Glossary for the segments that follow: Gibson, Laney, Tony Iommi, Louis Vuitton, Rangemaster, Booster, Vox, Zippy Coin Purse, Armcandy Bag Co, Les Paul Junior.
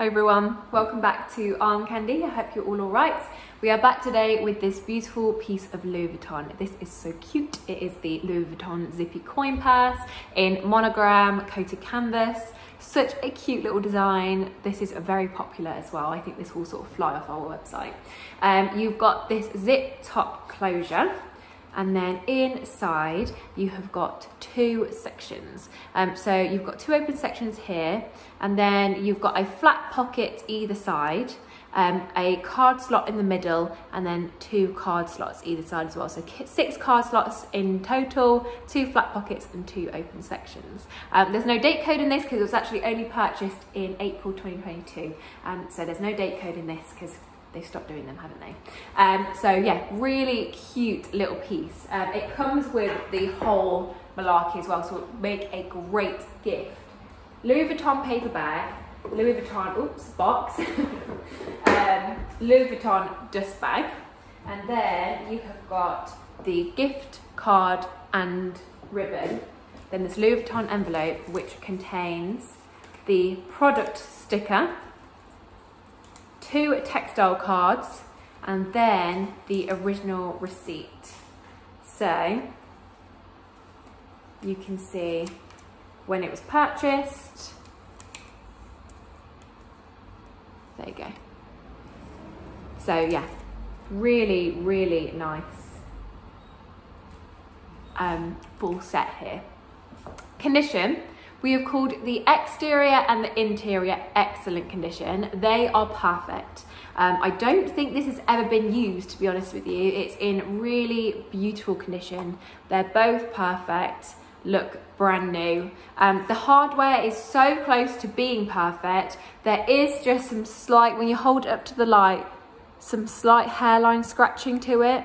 Hi everyone, welcome back to Arm Candy. I hope you're all right. We are back today with this beautiful piece of Louis Vuitton. This is so cute. It is the Louis Vuitton Zippy Coin Purse in monogram coated canvas. Such a cute little design. This is very popular as well. I think this will sort of fly off our website. You've got this zip top closure. And then inside you have got two sections. So you've got two open sections here, and then you've got a flat pocket either side, a card slot in the middle, and then two card slots either side as well. So six card slots in total, two flat pockets and two open sections. There's no date code in this because it was actually only purchased in April 2022. So there's no date code in this because they've stopped doing them, haven't they? So yeah, really cute little piece. It comes with the whole malarkey as well, so it'll make a great gift. Louis Vuitton paper bag, Louis Vuitton, oops, box, Louis Vuitton dust bag, and then you have got the gift card and ribbon. Then this Louis Vuitton envelope, which contains the product sticker, two textile cards, and then the original receipt. So you can see when it was purchased. There you go. So yeah, really, really nice full set here. Condition. We have called the exterior and the interior excellent condition. They are perfect. I don't think this has ever been used, to be honest with you. It's in really beautiful condition. They're both perfect, look brand new. The hardware is so close to being perfect. There is just some slight, when you hold it up to the light, some slight hairline scratching to it.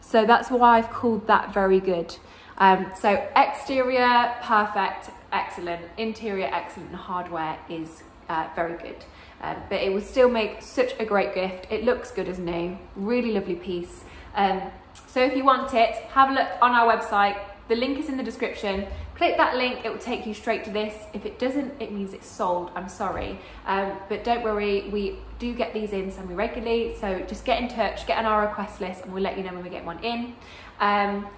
So that's why I've called that very good. So exterior, perfect, excellent, interior, excellent, and hardware is very good. But it will still make such a great gift. It looks good as new, really lovely piece. So if you want it, have a look on our website. The link is in the description. Click that link, it will take you straight to this. If it doesn't, it means it's sold, I'm sorry. But don't worry, we do get these in semi-regularly, so just get in touch, get on our request list, and we'll let you know when we get one in.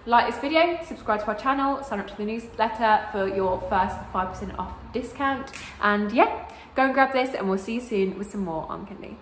Like this video, subscribe to our channel, sign up to the newsletter for your first 5% off discount, and yeah, go and grab this, and we'll see you soon with some more Arm Candy.